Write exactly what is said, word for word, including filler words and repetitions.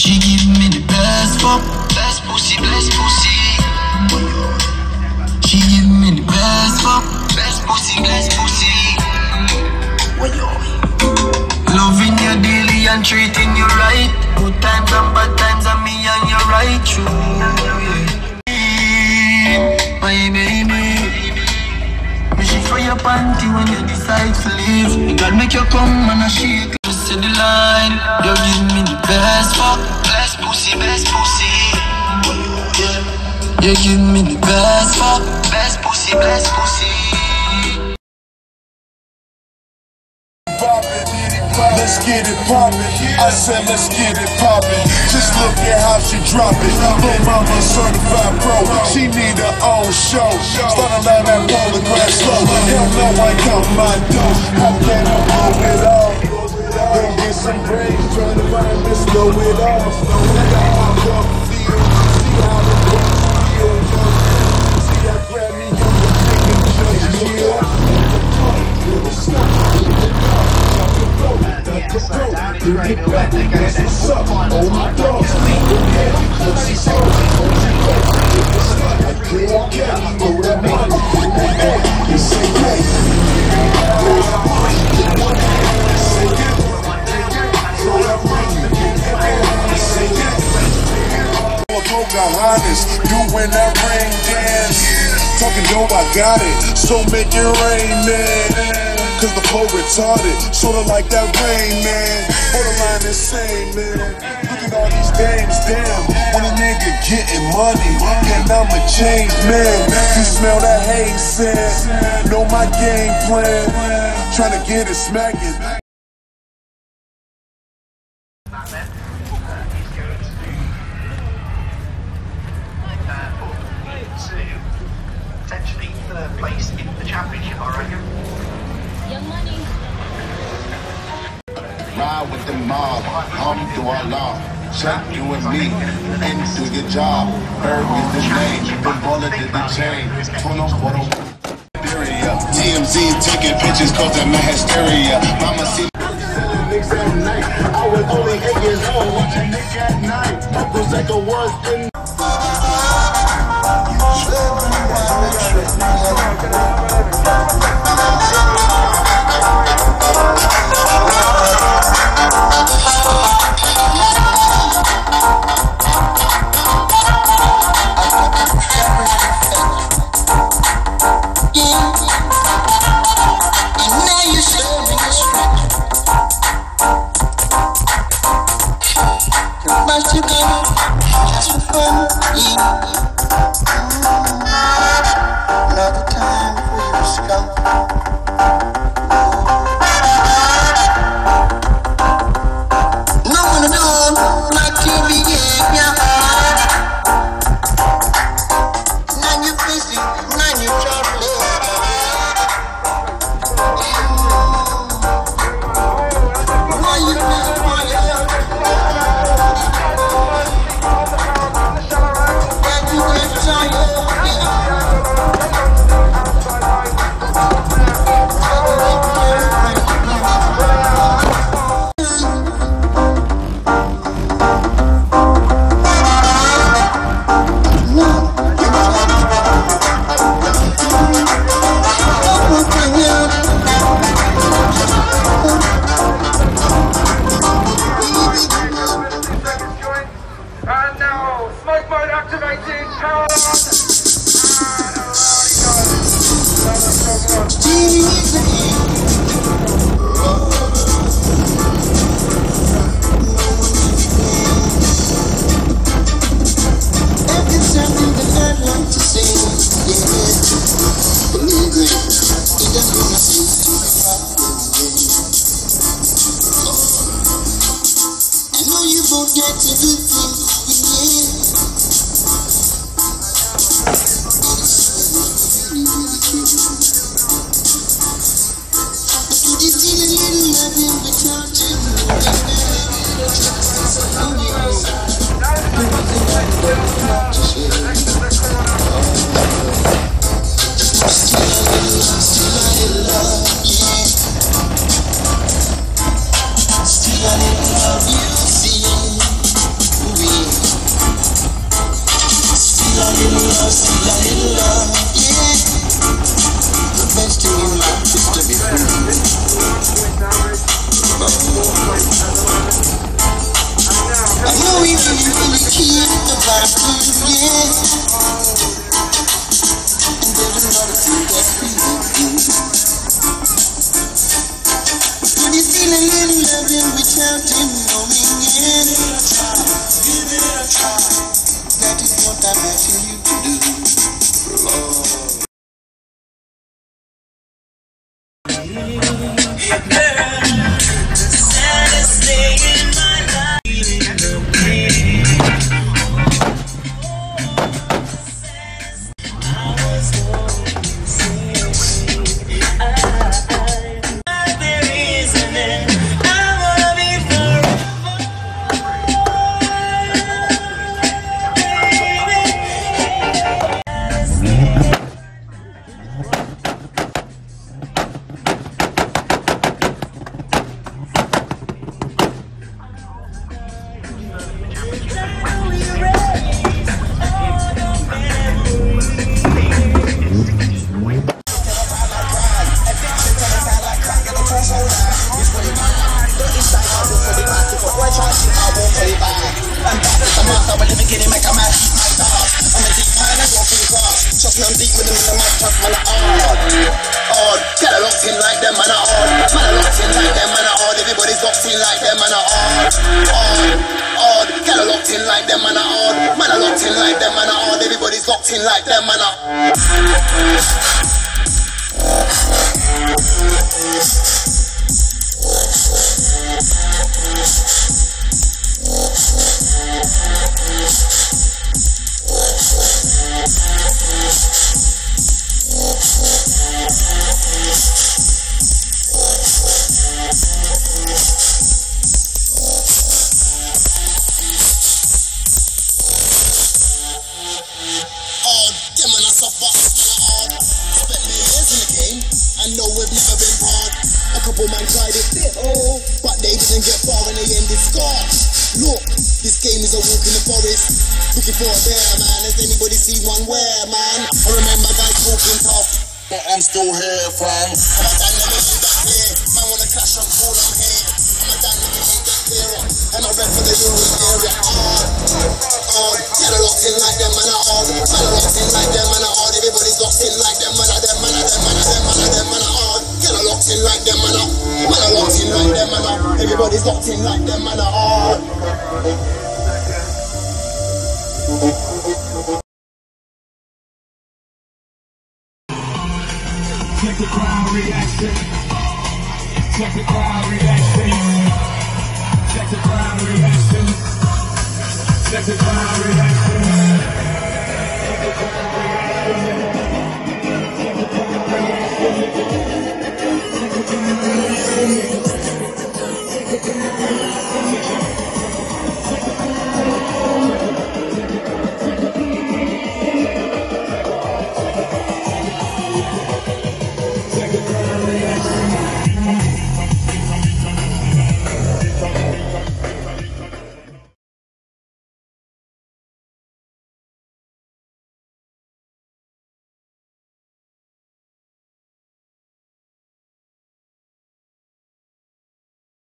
She give me the best fuck, best pussy, best pussy. She give me the best fuck, best pussy, best pussy. Loving you daily and treating you right. Good times and bad times and me and you right through. My baby, me shake for your panty when you decide to leave. God make you come and I shake. The line, you give me the best fuck, best pussy, best pussy. You give me the best fuck, best pussy, best pussy. Let's get it poppin'. I said let's get it poppin'. Just look at how she drop it. Lil' mama certified pro. She need her own show. Startin' out that rollin' grass slow. Hell no, I got my dough. I let her roll it up. Gonna get some brains, trying to find this know it all. I got my dog feel, see how the dog feel. See I grab me up and take a judge. Yeah, I'm the stuff, I'm the dog, I'm the dog, I'm the dog. You get back, that's what's up, oh my dogs. Yeah, let's see so, I can't care, oh that money, oh yeah, it's a case. Pocahontas, doing that rain dance. Talking yo, I got it, so make it rain, man. Cause the flow retarded, sorta like that rain, man. Borderline insane, man. Look at all these names, damn. When a nigga getting money, and I'm a changed man. You smell that haze scent, know my game plan. Tryna get it smacking. Place in the championship, I reckon. Young money. Ride with the mob, alhamdulillah. Check you and me, into your job. Bird is the name, the bullet is the chain. Turn off what I'm T M Z taking pictures causing my hysteria. Mama see Knicks at night. I was only eight years old watching Knicks at night. Uncle Zeka was in we would really keep the vibe moving. And there was not a thing that we would do. When you're feeling in love and we're counting, knowing it. Give it a try. That is what I'm asking you to do. Thank you.